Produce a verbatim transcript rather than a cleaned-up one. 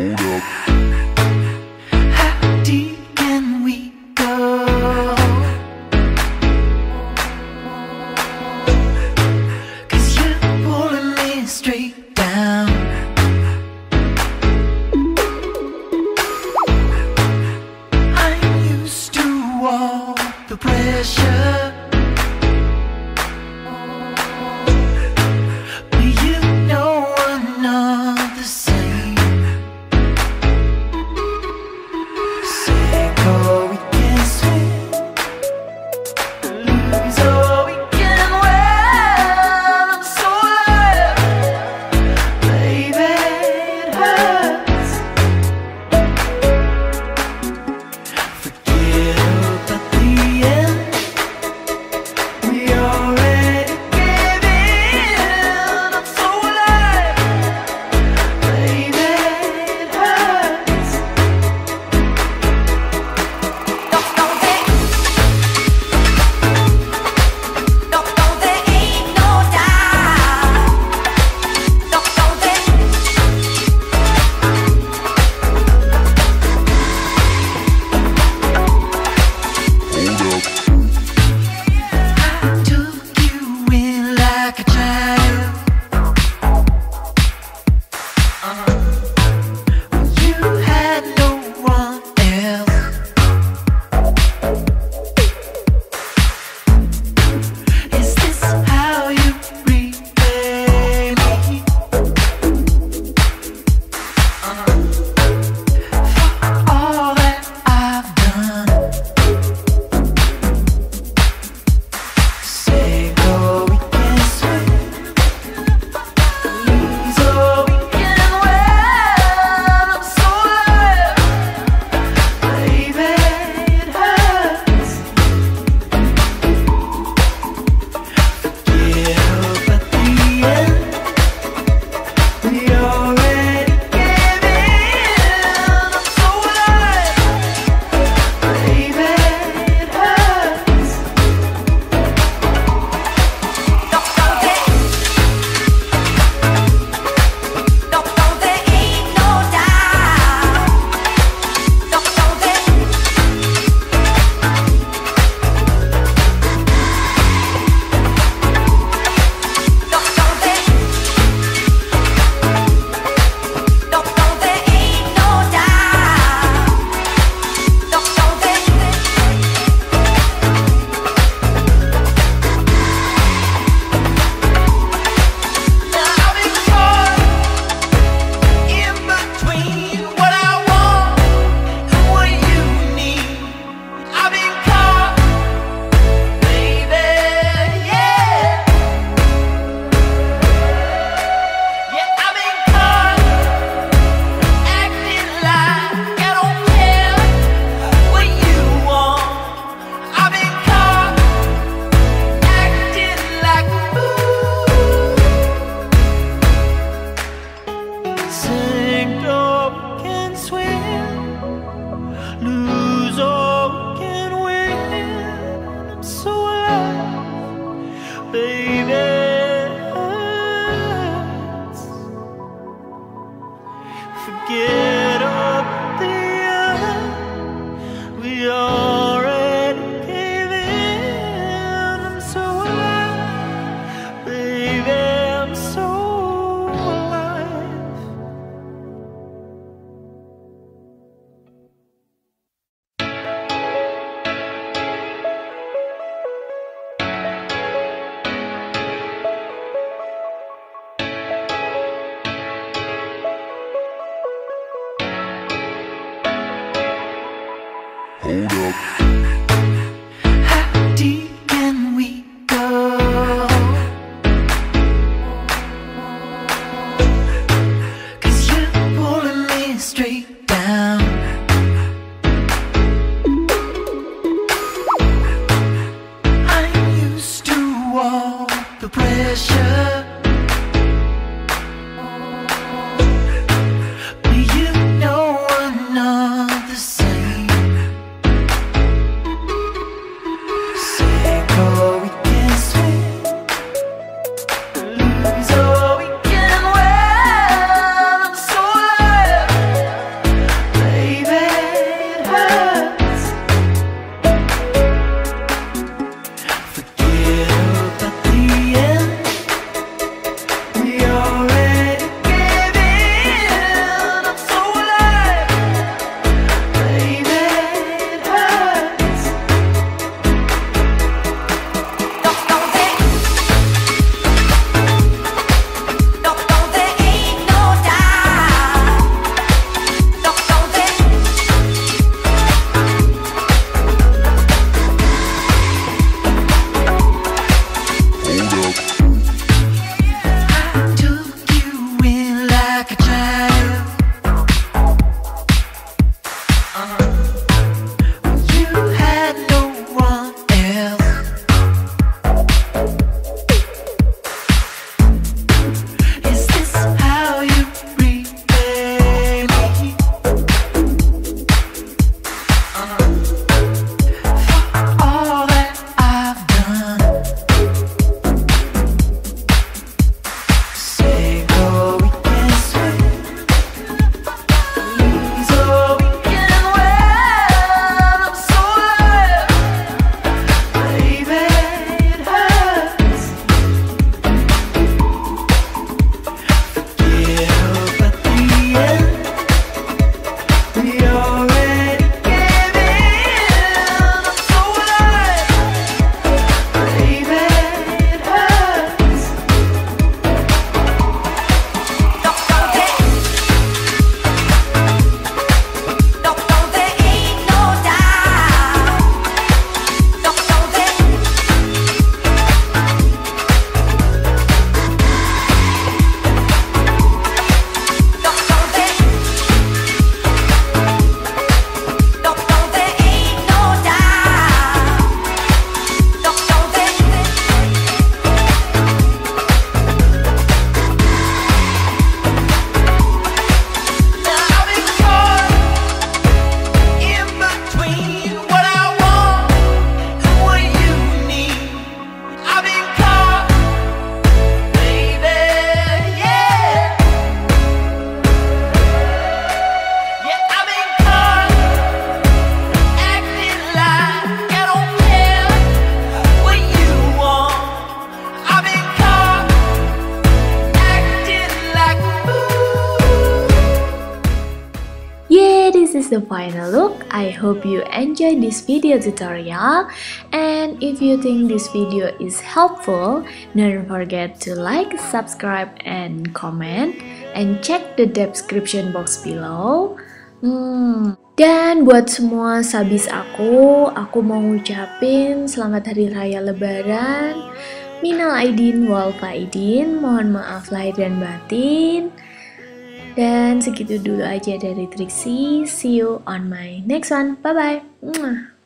Hold up. How deep can we go? Cause you're pulling me straight down. I'm used to all the pressure, but you know I'm not the same. Get up the end. We already gave in. I'm so alive, baby. I'm so alive. Hold up. How deep can we go? Cause you're pulling me straight down. I'm used to all the pressure, but you know I'm not the same. is the final look. I hope you enjoyed this video tutorial, and if you think this video is helpful, don't forget to like, subscribe, and comment, and check the description box below. Hmm. Dan buat semua sabis aku, aku mau ngucapin selamat hari raya Lebaran. Minal Aidin Wal Faidin, mohon maaf lahir dan batin. Dan segitu dulu aja dari Triksi. See you on my next one. Bye bye.